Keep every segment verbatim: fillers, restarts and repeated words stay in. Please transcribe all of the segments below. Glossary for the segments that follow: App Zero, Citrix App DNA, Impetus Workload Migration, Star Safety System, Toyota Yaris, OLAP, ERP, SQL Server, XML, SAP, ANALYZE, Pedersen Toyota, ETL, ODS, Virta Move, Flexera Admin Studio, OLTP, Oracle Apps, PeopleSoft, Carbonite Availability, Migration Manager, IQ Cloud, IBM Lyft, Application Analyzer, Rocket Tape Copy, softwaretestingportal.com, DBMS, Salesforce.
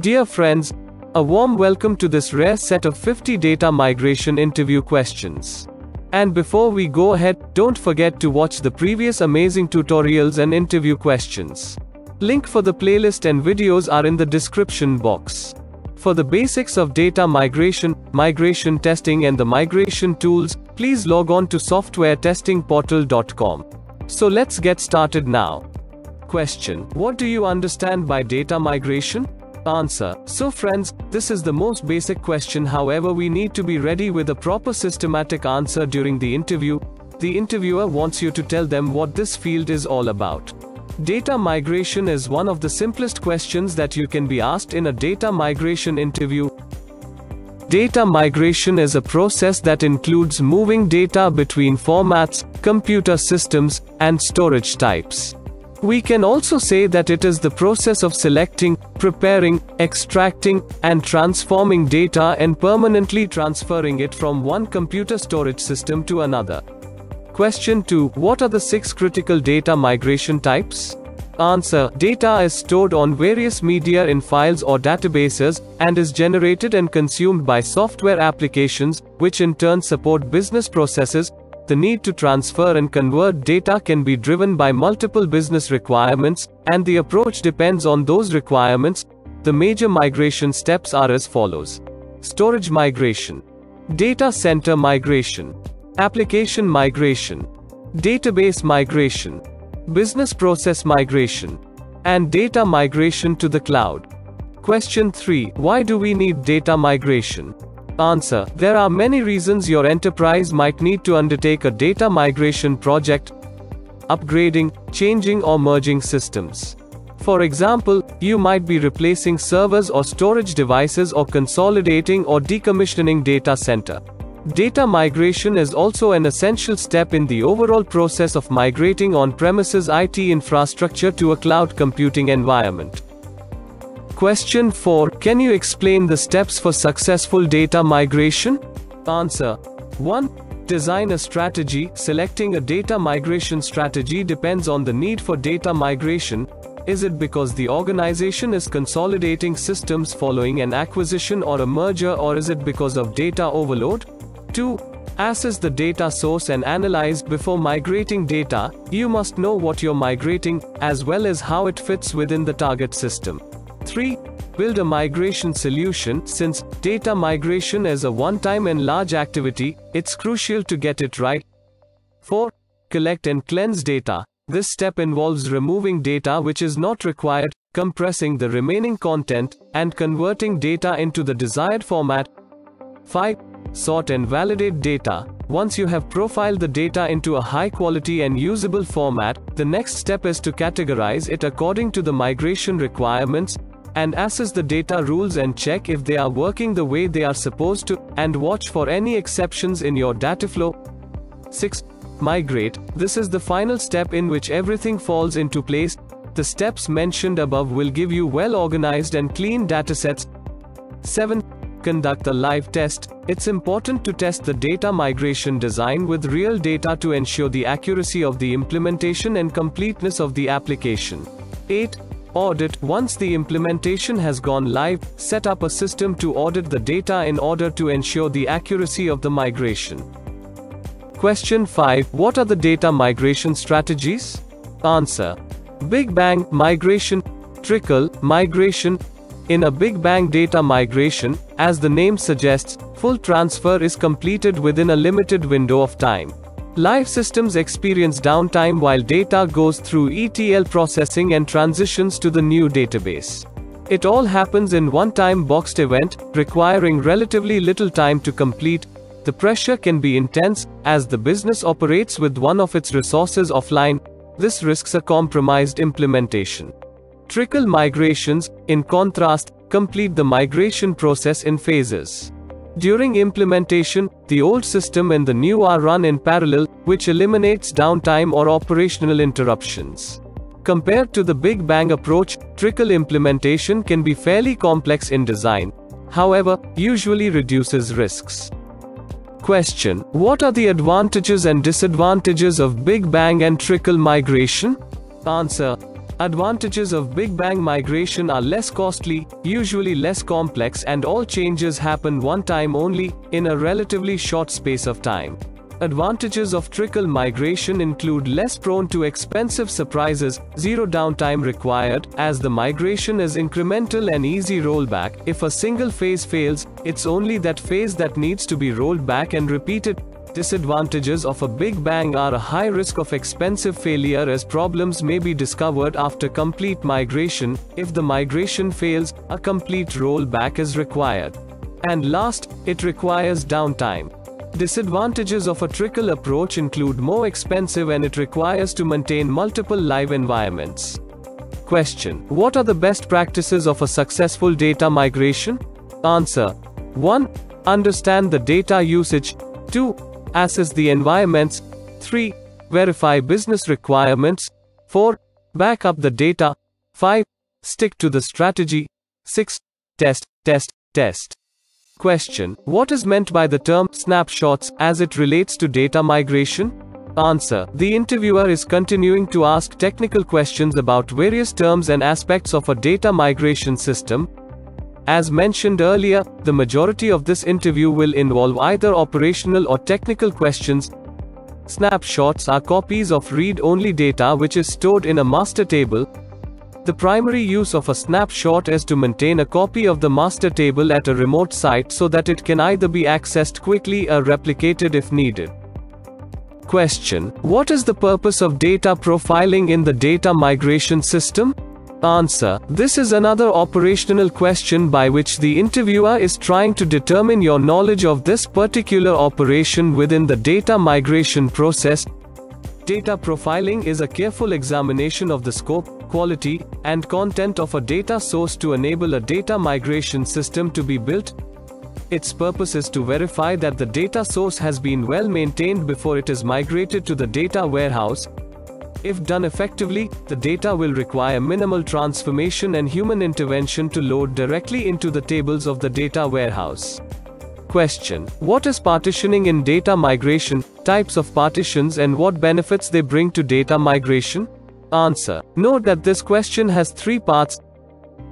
Dear friends, a warm welcome to this rare set of fifty data migration interview questions. And before we go ahead, don't forget to watch the previous amazing tutorials and interview questions. Link for the playlist and videos are in the description box. For the basics of data migration, migration testing and the migration tools, please log on to software testing portal dot com. So let's get started now. Question: what do you understand by data migration? Answer: so friends, this is the most basic question, however we need to be ready with a proper systematic answer during the interview. The interviewer wants you to tell them what this field is all about. Data migration is one of the simplest questions that you can be asked in a data migration interview. Data migration is a process that includes moving data between formats, computer systems, and storage types. We can also say that it is the process of selecting, preparing, extracting, and transforming data and permanently transferring it from one computer storage system to another. Question two. What are the six critical data migration types? Answer. Data is stored on various media in files or databases, and is generated and consumed by software applications, which in turn support business processes. The need to transfer and convert data can be driven by multiple business requirements, and the approach depends on those requirements. The major migration steps are as follows: storage migration, data center migration, application migration, database migration, business process migration, and data migration to the cloud. Question three. Why do we need data migration? Answer. There are many reasons your enterprise might need to undertake a data migration project: upgrading, changing or merging systems. For example, you might be replacing servers or storage devices, or consolidating or decommissioning data center. Data migration is also an essential step in the overall process of migrating on-premises I T infrastructure to a cloud computing environment. Question four. Can you explain the steps for successful data migration? Answer. one. Design a strategy. Selecting a data migration strategy depends on the need for data migration. Is it because the organization is consolidating systems following an acquisition or a merger, or is it because of data overload? two. Assess the data source and analyze. Before migrating data, you must know what you're migrating, as well as how it fits within the target system. three. Build a migration solution. Since data migration is a one-time and large activity, it's crucial to get it right. four. Collect and cleanse data. This step involves removing data which is not required, compressing the remaining content, and converting data into the desired format. five. Sort and validate data. Once you have profiled the data into a high-quality and usable format, the next step is to categorize it according to the migration requirements, and assess the data rules and check if they are working the way they are supposed to, and watch for any exceptions in your data flow. six. Migrate. This is the final step in which everything falls into place. The steps mentioned above will give you well-organized and clean datasets. seven. Conduct a live test. It's important to test the data migration design with real data to ensure the accuracy of the implementation and completeness of the application. eight. Audit. Once the implementation has gone live, set up a system to audit the data in order to ensure the accuracy of the migration. Question five. What are the data migration strategies? Answer. Big Bang migration, trickle migration. In a Big Bang data migration, as the name suggests, full transfer is completed within a limited window of time. Live systems experience downtime while data goes through E T L processing and transitions to the new database. It all happens in one-time boxed event, requiring relatively little time to complete. The pressure can be intense, as the business operates with one of its resources offline. This risks a compromised implementation. Trickle migrations, in contrast, complete the migration process in phases. During implementation, the old system and the new are run in parallel, which eliminates downtime or operational interruptions. Compared to the Big Bang approach, trickle implementation can be fairly complex in design. However, usually reduces risks. Question: what are the advantages and disadvantages of Big Bang and trickle migration? Answer. Advantages of Big Bang migration are less costly, usually less complex, and all changes happen one time only, in a relatively short space of time. Advantages of trickle migration include less prone to expensive surprises, zero downtime required, as the migration is incremental and easy rollback. If a single phase fails, it's only that phase that needs to be rolled back and repeated. Disadvantages of a Big Bang are a high risk of expensive failure, as problems may be discovered after complete migration. If the migration fails, a complete rollback is required. And last, it requires downtime. Disadvantages of a trickle approach include more expensive and it requires to maintain multiple live environments. Question: What are the best practices of a successful data migration? Answer: one. Understand the data usage. two. Assess the environments. three. Verify business requirements. four. Back up the data. five. Stick to the strategy. six. Test, test, test. Question: What is meant by the term snapshots as it relates to data migration? Answer: The interviewer is continuing to ask technical questions about various terms and aspects of a data migration system. As mentioned earlier, the majority of this interview will involve either operational or technical questions. Snapshots are copies of read-only data which is stored in a master table. The primary use of a snapshot is to maintain a copy of the master table at a remote site so that it can either be accessed quickly or replicated if needed. Question: What is the purpose of data profiling in the data migration system? Answer: This is another operational question by which the interviewer is trying to determine your knowledge of this particular operation within the data migration process. Data profiling is a careful examination of the scope, quality, and content of a data source to enable a data migration system to be built. Its purpose is to verify that the data source has been well maintained before it is migrated to the data warehouse. If done effectively, the data will require minimal transformation and human intervention to load directly into the tables of the data warehouse. Question: What is partitioning in data migration, types of partitions, and what benefits they bring to data migration? Answer: Note that this question has three parts.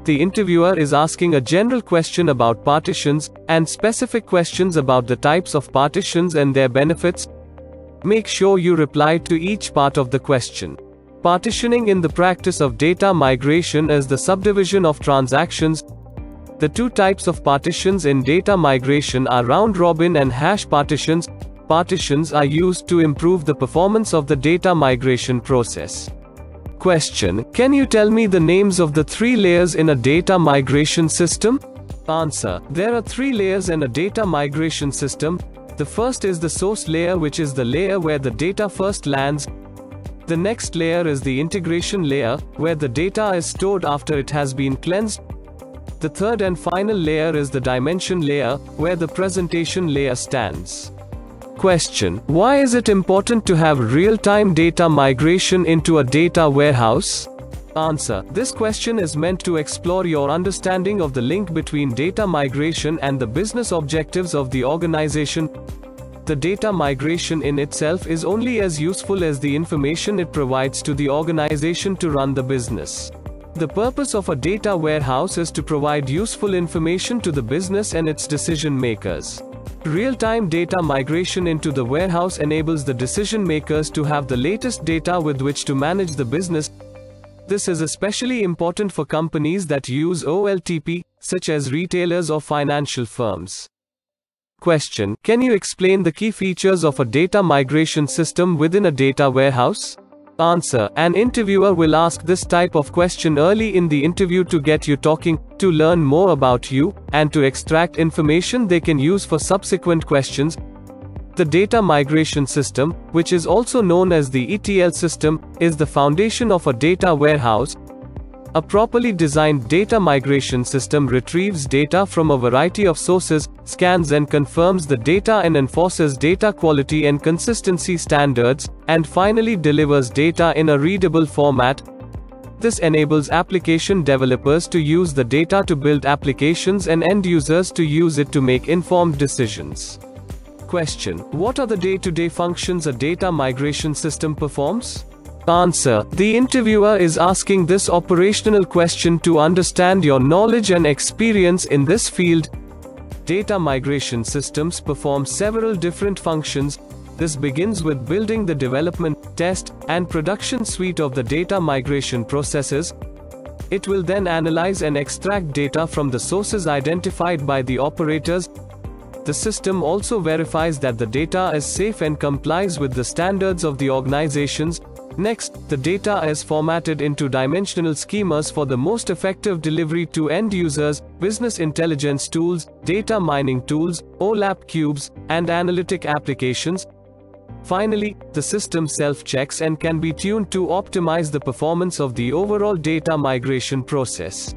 The interviewer is asking a general question about partitions, and specific questions about the types of partitions and their benefits. Make sure you reply to each part of the question. Partitioning in the practice of data migration is the subdivision of transactions. The two types of partitions in data migration are round-robin and hash partitions. Partitions are used to improve the performance of the data migration process. Question: Can you tell me the names of the three layers in a data migration system? Answer: There are three layers in a data migration system. The first is the source layer, which is the layer where the data first lands. The next layer is the integration layer, where the data is stored after it has been cleansed. The third and final layer is the dimension layer, where the presentation layer stands. Question: Why is it important to have real-time data migration into a data warehouse? Answer: This question is meant to explore your understanding of the link between data migration and the business objectives of the organization. The data migration in itself is only as useful as the information it provides to the organization to run the business. The purpose of a data warehouse is to provide useful information to the business and its decision makers. Real-time data migration into the warehouse enables the decision makers to have the latest data with which to manage the business. This is especially important for companies that use O L T P, such as retailers or financial firms. Question: Can you explain the key features of a data migration system within a data warehouse? Answer: An interviewer will ask this type of question early in the interview to get you talking, to learn more about you, and to extract information they can use for subsequent questions. The data migration system, which is also known as the E T L system, is the foundation of a data warehouse. A properly designed data migration system retrieves data from a variety of sources, scans and confirms the data, and enforces data quality and consistency standards, and finally delivers data in a readable format. This enables application developers to use the data to build applications and end users to use it to make informed decisions. Question: What are the day-to-day functions a data migration system performs? Answer. The interviewer is asking this operational question to understand your knowledge and experience in this field. Data migration systems perform several different functions. This begins with building the development, test, and production suite of the data migration processes. It will then analyze and extract data from the sources identified by the operators. The system also verifies that the data is safe and complies with the standards of the organizations. Next, the data is formatted into dimensional schemas for the most effective delivery to end users, business intelligence tools, data mining tools, O LAP cubes, and analytic applications. Finally, the system self-checks and can be tuned to optimize the performance of the overall data migration process.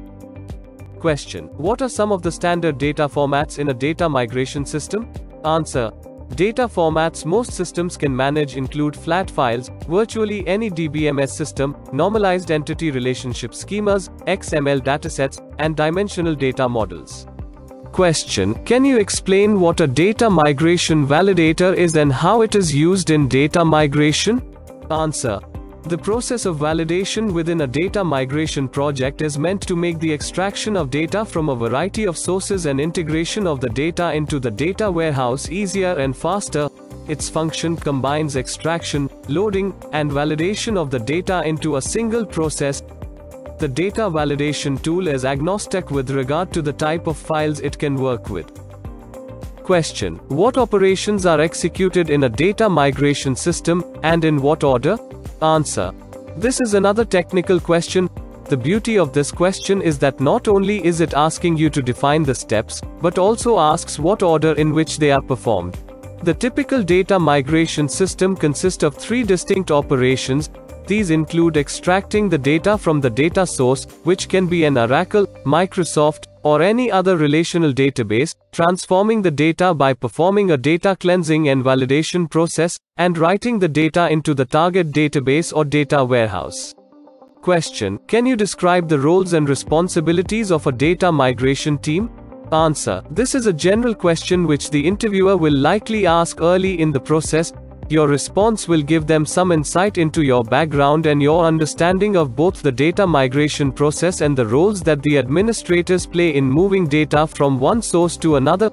Question: What are some of the standard data formats in a data migration system? Answer. Data formats most systems can manage include flat files, virtually any D B M S system, normalized entity relationship schemas, X M L datasets, and dimensional data models. Question: Can you explain what a data migration validator is and how it is used in data migration? Answer. The process of validation within a data migration project is meant to make the extraction of data from a variety of sources and integration of the data into the data warehouse easier and faster. Its function combines extraction, loading, and validation of the data into a single process. The data validation tool is agnostic with regard to the type of files it can work with. Question: What operations are executed in a data migration system, and in what order? Answer. This is another technical question. The beauty of this question is that not only is it asking you to define the steps, but also asks what order in which they are performed. The typical data migration system consists of three distinct operations. These include extracting the data from the data source, which can be an Oracle, Microsoft, or any other relational database, transforming the data by performing a data cleansing and validation process, and writing the data into the target database or data warehouse. Question: Can you describe the roles and responsibilities of a data migration team? Answer: This is a general question which the interviewer will likely ask early in the process. Your response will give them some insight into your background and your understanding of both the data migration process and the roles that the administrators play in moving data from one source to another.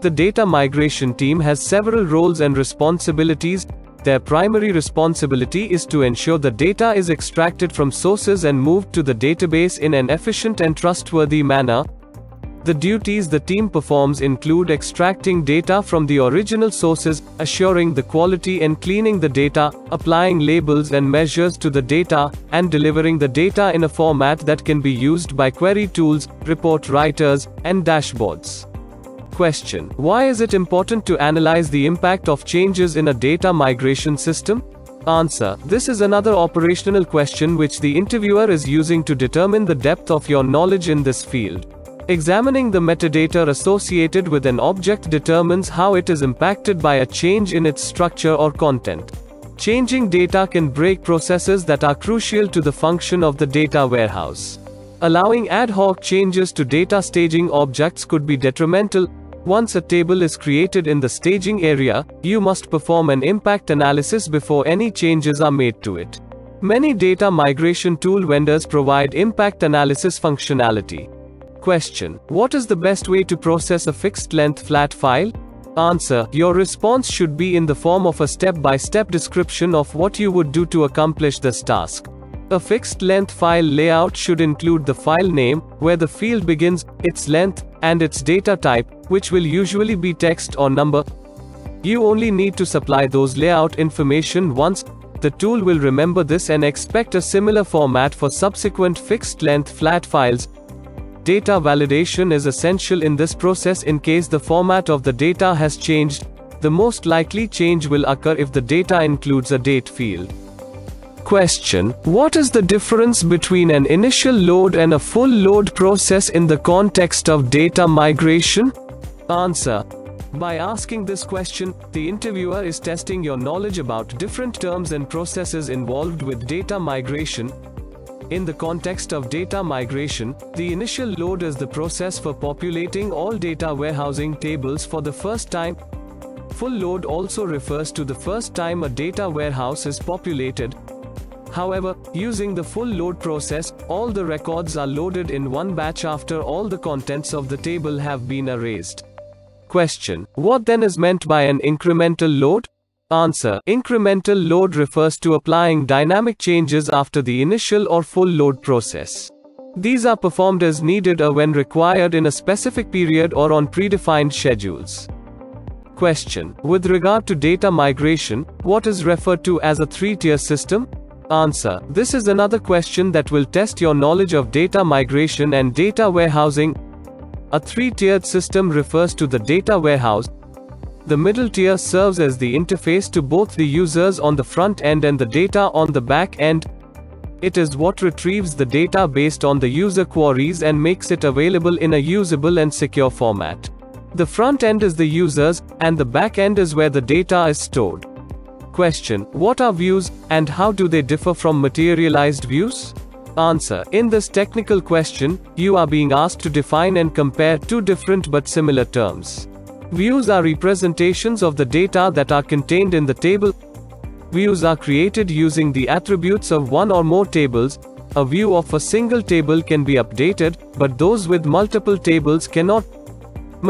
The data migration team has several roles and responsibilities. Their primary responsibility is to ensure the data is extracted from sources and moved to the database in an efficient and trustworthy manner. The duties the team performs include extracting data from the original sources, assuring the quality and cleaning the data, applying labels and measures to the data, and delivering the data in a format that can be used by query tools, report writers, and dashboards. Question: Why is it important to analyze the impact of changes in a data migration system? Answer: This is another operational question which the interviewer is using to determine the depth of your knowledge in this field. Examining the metadata associated with an object determines how it is impacted by a change in its structure or content. Changing data can break processes that are crucial to the function of the data warehouse. Allowing ad hoc changes to data staging objects could be detrimental. Once a table is created in the staging area, you must perform an impact analysis before any changes are made to it. Many data migration tool vendors provide impact analysis functionality. Question: What is the best way to process a fixed-length flat file? Answer: Your response should be in the form of a step-by-step description of what you would do to accomplish this task. A fixed-length file layout should include the file name, where the field begins, its length, and its data type, which will usually be text or number. You only need to supply those layout information once. The tool will remember this and expect a similar format for subsequent fixed-length flat files. Data validation is essential in this process in case the format of the data has changed. The most likely change will occur if the data includes a date field. Question: What is the difference between an initial load and a full load process in the context of data migration? Answer: By asking this question, the interviewer is testing your knowledge about different terms and processes involved with data migration. In the context of data migration, the initial load is the process for populating all data warehousing tables for the first time. Full load also refers to the first time a data warehouse is populated. However, using the full load process, all the records are loaded in one batch after all the contents of the table have been erased. Question: what then is meant by an incremental load? Answer: incremental load refers to applying dynamic changes after the initial or full load process. These are performed as needed or when required in a specific period or on predefined schedules. Question: with regard to data migration, what is referred to as a three-tier system? Answer: this is another question that will test your knowledge of data migration and data warehousing. A three-tiered system refers to the data warehouse. The middle tier serves as the interface to both the users on the front end and the data on the back end. It is what retrieves the data based on the user queries and makes it available in a usable and secure format. The front end is the users, and the back end is where the data is stored. Question: what are views, and how do they differ from materialized views? Answer: in this technical question, you are being asked to define and compare two different but similar terms. Views are representations of the data that are contained in the table. Views are created using the attributes of one or more tables. A view of a single table can be updated, but those with multiple tables cannot.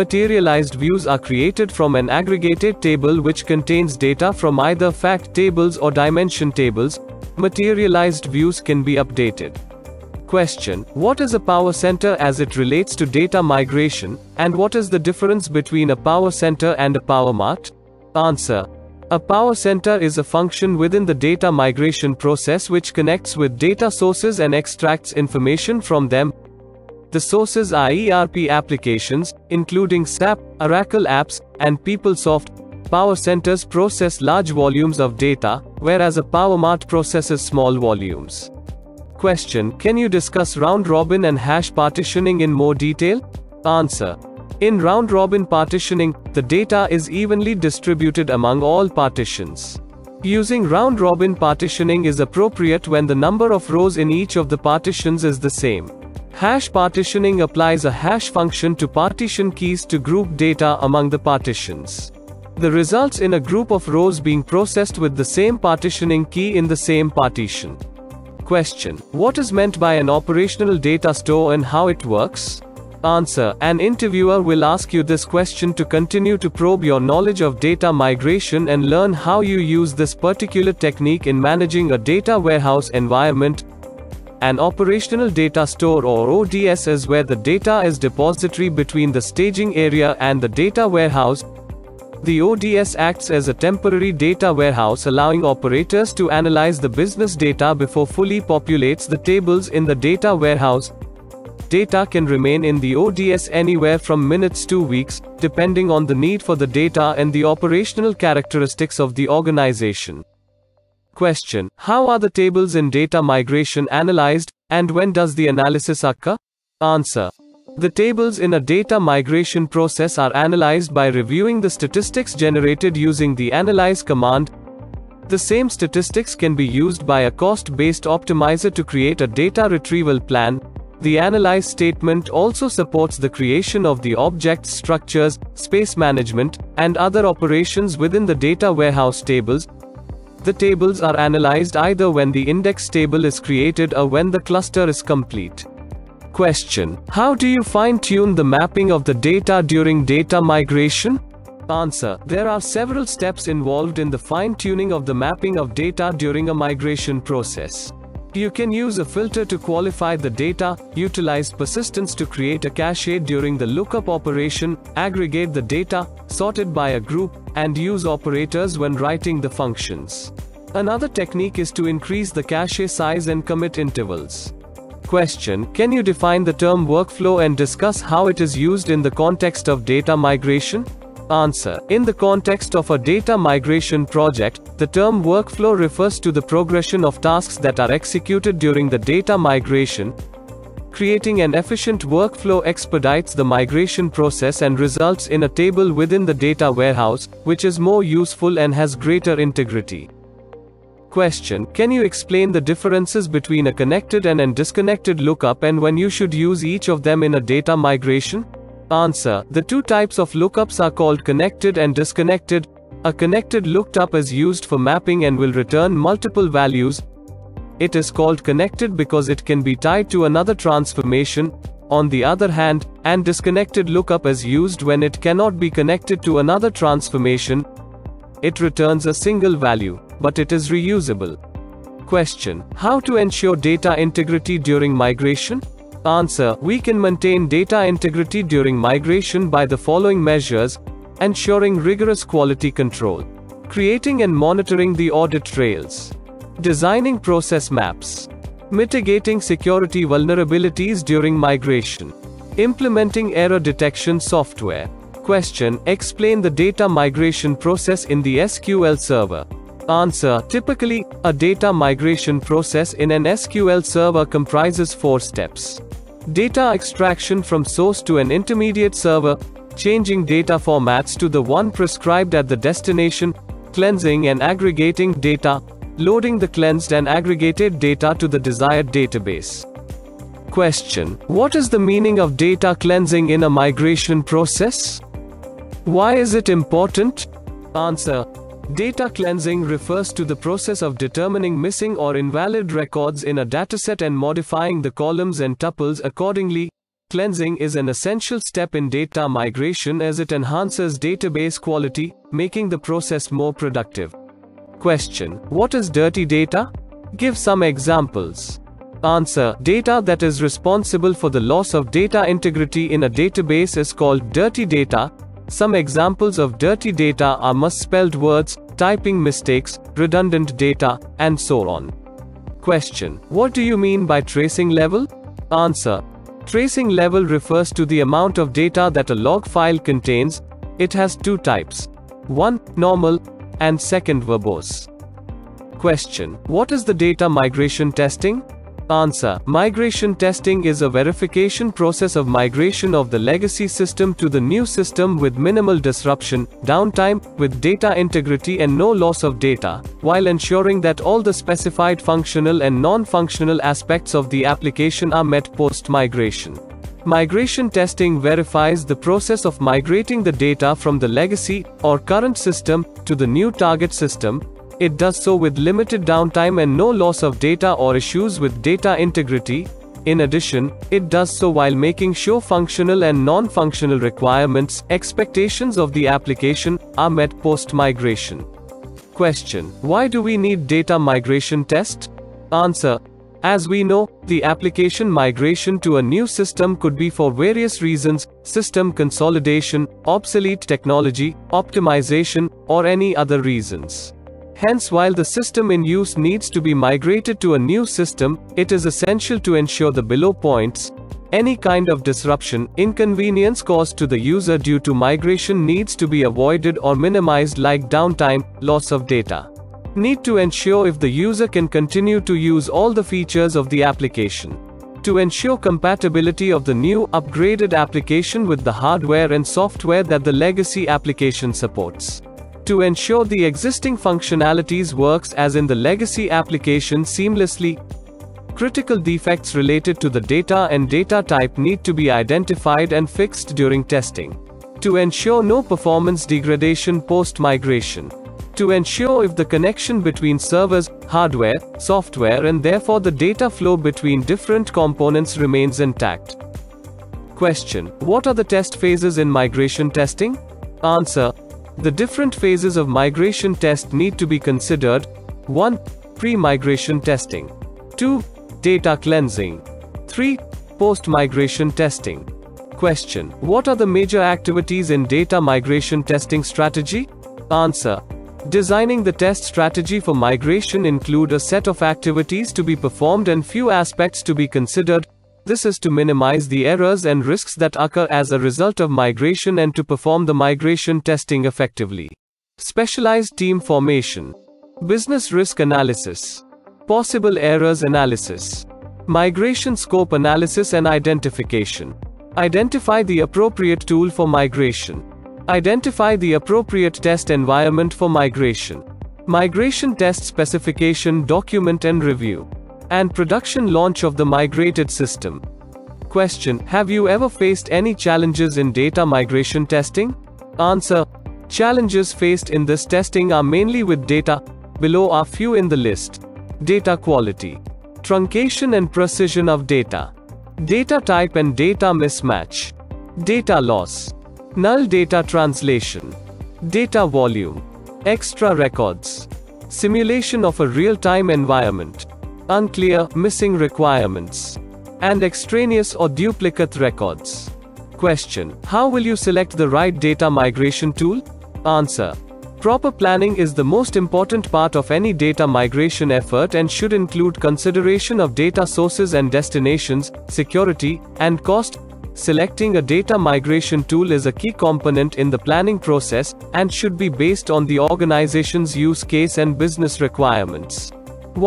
Materialized views are created from an aggregated table which contains data from either fact tables or dimension tables. Materialized views can be updated. Question: what is a power center as it relates to data migration, and what is the difference between a power center and a power mart? Answer: a power center is a function within the data migration process which connects with data sources and extracts information from them. The sources are E R P applications, including S A P, Oracle Apps, and PeopleSoft. Power centers process large volumes of data, whereas a power mart processes small volumes. Question: can you discuss round-robin and hash partitioning in more detail? Answer: in round-robin partitioning, the data is evenly distributed among all partitions. Using round-robin partitioning is appropriate when the number of rows in each of the partitions is the same. Hash partitioning applies a hash function to partition keys to group data among the partitions. The results in a group of rows being processed with the same partitioning key in the same partition. Question: what is meant by an operational data store and how it works? Answer: an interviewer will ask you this question to continue to probe your knowledge of data migration and learn how you use this particular technique in managing a data warehouse environment. An operational data store or O D S is where the data is depository between the staging area and the data warehouse. The O D S acts as a temporary data warehouse allowing operators to analyze the business data before fully populates the tables in the data warehouse. Data can remain in the O D S anywhere from minutes to weeks, depending on the need for the data and the operational characteristics of the organization. Question: how are the tables in data migration analyzed, and when does the analysis occur? Answer: the tables in a data migration process are analyzed by reviewing the statistics generated using the ANALYZE command. The same statistics can be used by a cost-based optimizer to create a data retrieval plan. The ANALYZE statement also supports the creation of the object structures, space management, and other operations within the data warehouse tables. The tables are analyzed either when the index table is created or when the cluster is complete. Question: how do you fine-tune the mapping of the data during data migration? Answer: there are several steps involved in the fine-tuning of the mapping of data during a migration process. You can use a filter to qualify the data, utilize persistence to create a cache during the lookup operation, aggregate the data, sort it by a group, and use operators when writing the functions. Another technique is to increase the cache size and commit intervals. Question: can you define the term workflow and discuss how it is used in the context of data migration? Answer: in the context of a data migration project, the term workflow refers to the progression of tasks that are executed during the data migration. Creating an efficient workflow expedites the migration process and results in a table within the data warehouse, which is more useful and has greater integrity. Question: can you explain the differences between a connected and a disconnected lookup and when you should use each of them in a data migration? Answer: the two types of lookups are called connected and disconnected. A connected lookup is used for mapping and will return multiple values. It is called connected because it can be tied to another transformation. On the other hand, and disconnected lookup is used when it cannot be connected to another transformation. It returns a single value, but it is reusable. Question: how to ensure data integrity during migration? Answer: we can maintain data integrity during migration by the following measures: ensuring rigorous quality control, creating and monitoring the audit trails, designing process maps, mitigating security vulnerabilities during migration, implementing error detection software. Question: explain the data migration process in the S Q L Server. Answer: typically, a data migration process in an S Q L Server comprises four steps: data extraction from source to an intermediate server, changing data formats to the one prescribed at the destination, cleansing and aggregating data, loading the cleansed and aggregated data to the desired database. Question: what is the meaning of data cleansing in a migration process? Why is it important? Answer: data cleansing refers to the process of determining missing or invalid records in a dataset and modifying the columns and tuples accordingly. Cleansing is an essential step in data migration as it enhances database quality, making the process more productive. Question: what is dirty data? Give some examples. Answer: data that is responsible for the loss of data integrity in a database is called dirty data. Some examples of dirty data are misspelled words, typing mistakes, redundant data, and so on. Question: what do you mean by tracing level? Answer: tracing level refers to the amount of data that a log file contains. It has two types: one, normal, and second, verbose. Question: what is the data migration testing? Answer: migration testing is a verification process of migration of the legacy system to the new system with minimal disruption, downtime, with data integrity and no loss of data, while ensuring that all the specified functional and non-functional aspects of the application are met post-migration. Migration testing verifies the process of migrating the data from the legacy or current system to the new target system. It does so with limited downtime and no loss of data or issues with data integrity. In addition, it does so while making sure functional and non-functional requirements, expectations of the application, are met post-migration. Question: why do we need data migration test? Answer: as we know, the application migration to a new system could be for various reasons: system consolidation, obsolete technology, optimization, or any other reasons. Hence, while the system in use needs to be migrated to a new system, it is essential to ensure the below points: any kind of disruption, inconvenience caused to the user due to migration needs to be avoided or minimized, like downtime, loss of data. Need to ensure if the user can continue to use all the features of the application. To ensure compatibility of the new, upgraded application with the hardware and software that the legacy application supports. To ensure the existing functionalities works as in the legacy application seamlessly. Critical defects related to the data and data type need to be identified and fixed during testing. To ensure no performance degradation post-migration. To ensure if the connection between servers, hardware, software and therefore the data flow between different components remains intact. Question: what are the test phases in migration testing? Answer: the different phases of migration test need to be considered. one. Pre-migration testing. two. Data cleansing. three. Post-migration testing. Question: what are the major activities in data migration testing strategy? Answer: designing the test strategy for migration includes a set of activities to be performed and few aspects to be considered. This is to minimize the errors and risks that occur as a result of migration and to perform the migration testing effectively. Specialized team formation, business risk analysis, possible errors analysis, migration scope analysis and identification. Identify the appropriate tool for migration. Identify the appropriate test environment for migration. Migration test specification document and review. And production launch of the migrated system. Question: have you ever faced any challenges in data migration testing? Answer: challenges faced in this testing are mainly with data. Below are few in the list. Data quality, Truncation and precision of data. Data type and data mismatch. Data loss. Null data translation. Data volume. Extra records. Simulation of a real-time environment. Unclear, missing requirements. And extraneous or duplicate records. Question: how will you select the right data migration tool? Answer: proper planning is the most important part of any data migration effort and should include consideration of data sources and destinations, security, and cost. Selecting a data migration tool is a key component in the planning process and should be based on the organization's use case and business requirements.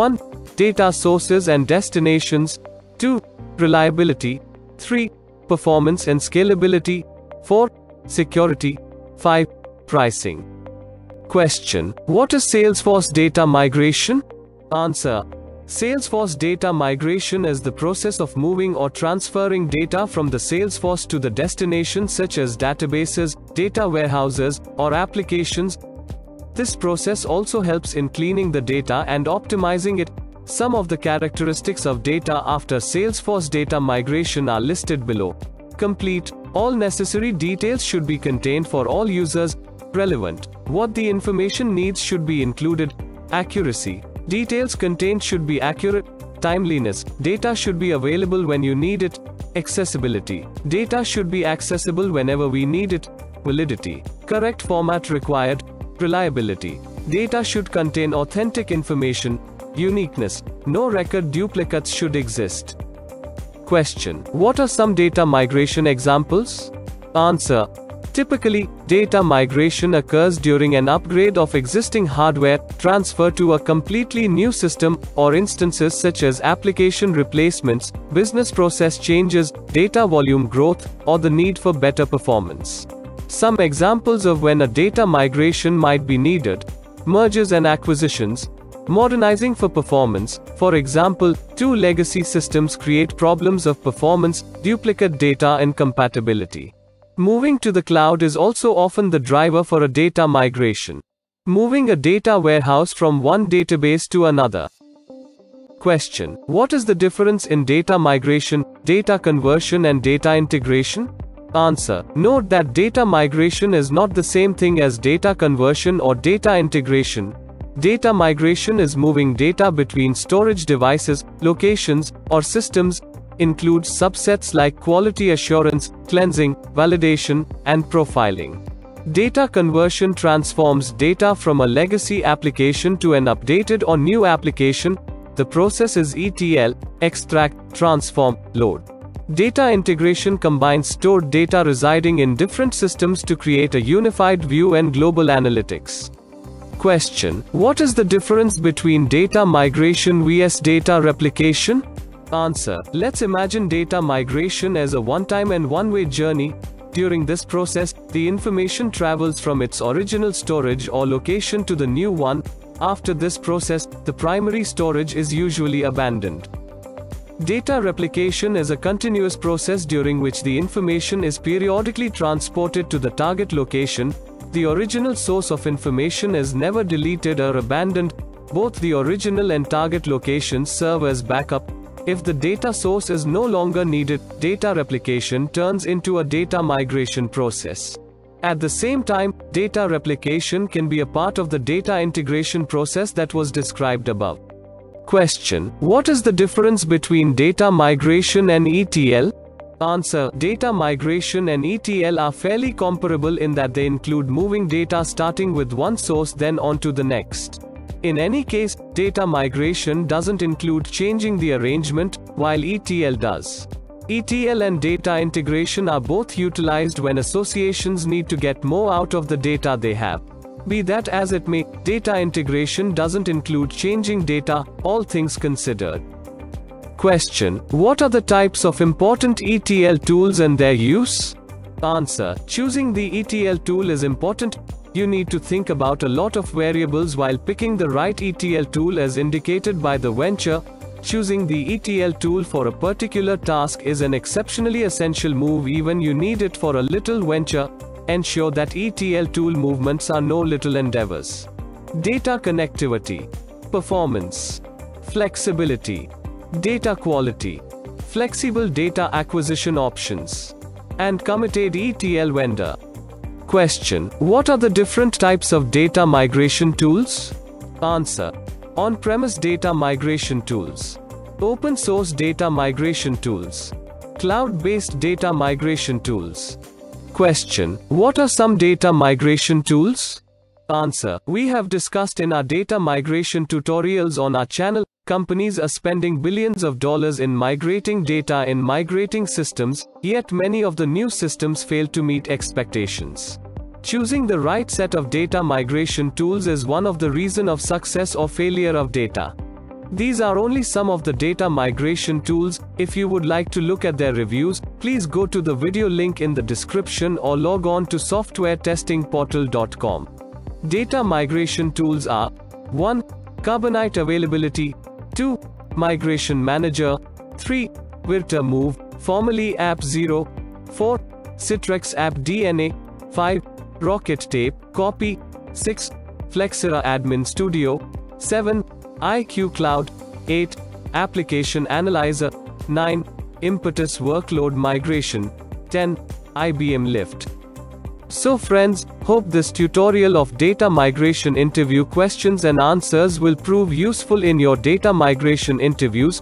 one. Data sources and destinations. two. Reliability. three. Performance and scalability. four. Security. five. Pricing. Question: what is Salesforce data migration? Answer: Salesforce data migration is the process of moving or transferring data from the Salesforce to the destination such as databases, data warehouses, or applications. This process also helps in cleaning the data and optimizing it. Some of the characteristics of data after Salesforce data migration are listed below. Complete. All necessary details should be contained for all users. Relevant. What the information needs should be included. Accuracy. Details contained should be accurate. Timeliness. Data should be available when you need it. Accessibility. Data should be accessible whenever we need it. Validity. Correct format required. Reliability. Data should contain authentic information. Uniqueness. No record duplicates should exist. Question: what are some data migration examples? Answer: typically, data migration occurs during an upgrade of existing hardware, transfer to a completely new system, or instances such as application replacements, business process changes, data volume growth, or the need for better performance. Some examples of when a data migration might be needed: mergers and acquisitions. Modernizing for performance. For example, two legacy systems create problems of performance, duplicate data, and compatibility. Moving to the cloud is also often the driver for a data migration. Moving a data warehouse from one database to another. Question: what is the difference in data migration, data conversion, and data integration? Answer: note that data migration is not the same thing as data conversion or data integration. Data migration is moving data between storage devices, locations, or systems. Includes subsets like quality assurance, cleansing, validation, and profiling. Data conversion transforms data from a legacy application to an updated or new application. The process is E T L, extract, transform, load. Data integration combines stored data residing in different systems to create a unified view and global analytics. Question: what is the difference between data migration versus data replication? Answer: let's imagine data migration as a one-time and one-way journey. During this process, the information travels from its original storage or location to the new one. After this process, the primary storage is usually abandoned. Data replication is a continuous process during which the information is periodically transported to the target location. The original source of information is never deleted or abandoned. Both the original and target locations serve as backup. If the data source is no longer needed, data replication turns into a data migration process. At the same time, data replication can be a part of the data integration process that was described above. Question: what is the difference between data migration and E T L? Answer: data migration and E T L are fairly comparable in that they include moving data starting with one source then on to the next. In any case, data migration doesn't include changing the arrangement, while E T L does. E T L and data integration are both utilized when associations need to get more out of the data they have. Be that as it may, data integration doesn't include changing data, all things considered. Question: what are the types of important E T L tools and their use? Answer: choosing the E T L tool is important. You need to think about a lot of variables while picking the right E T L tool as indicated by the venture. Choosing the E T L tool for a particular task is an exceptionally essential move even you need it for a little venture. Ensure that E T L tool movements are no little endeavors. Data connectivity. Performance. Flexibility. data quality, flexible data acquisition options, and committed E T L vendor. Question: what are the different types of data migration tools? Answer: on-premise data migration tools, open source data migration tools, cloud-based data migration tools. Question: what are some data migration tools? Answer: we have discussed in our data migration tutorials on our channel. Companies are spending billions of dollars in migrating data in migrating systems, yet many of the new systems fail to meet expectations. Choosing the right set of data migration tools is one of the reasons of success or failure of data. These are only some of the data migration tools. If you would like to look at their reviews, please go to the video link in the description or log on to software testing portal dot com. Data migration tools are: one. Carbonite Availability, two. Migration Manager, three. Virta Move, formerly App Zero, four. Citrix App D N A, five. Rocket Tape Copy, six. Flexera Admin Studio, seven. I Q Cloud, eight. Application Analyzer, nine. Impetus Workload Migration, ten. I B M Lyft. So friends, hope this tutorial of data migration interview questions and answers will prove useful in your data migration interviews.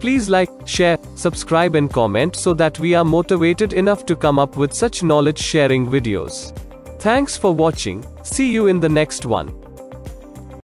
Please like, share, subscribe and comment so that we are motivated enough to come up with such knowledge sharing videos. Thanks for watching. See you in the next one.